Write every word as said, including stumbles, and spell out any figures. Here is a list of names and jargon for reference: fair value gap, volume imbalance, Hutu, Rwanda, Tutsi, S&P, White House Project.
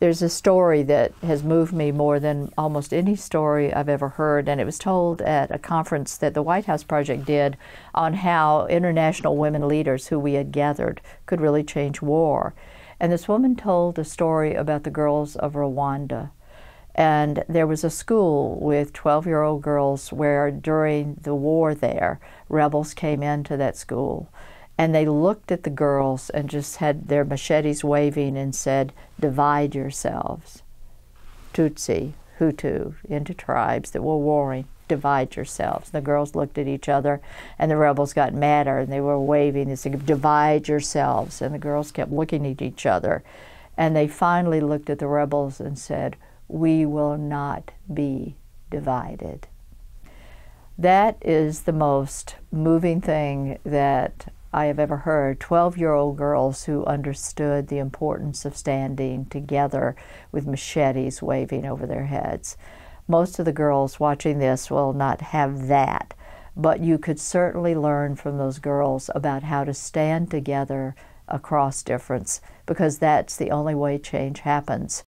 There's a story that has moved me more than almost any story I've ever heard, and it was told at a conference that the White House Project did on how international women leaders who we had gathered could really change war. And this woman told a story about the girls of Rwanda. And there was a school with twelve-year-old girls where during the war there, rebels came into that school. And they looked at the girls and just had their machetes waving and said, "Divide yourselves. Tutsi, Hutu, into tribes that were warring, divide yourselves." The girls looked at each other and the rebels got madder and they were waving and saying, "Divide yourselves." And the girls kept looking at each other. And they finally looked at the rebels and said, "We will not be divided." That is the most moving thing that I have ever heard. twelve-year-old girls who understood the importance of standing together with machetes waving over their heads. Most of the girls watching this will not have that, but you could certainly learn from those girls about how to stand together across difference, because that's the only way change happens.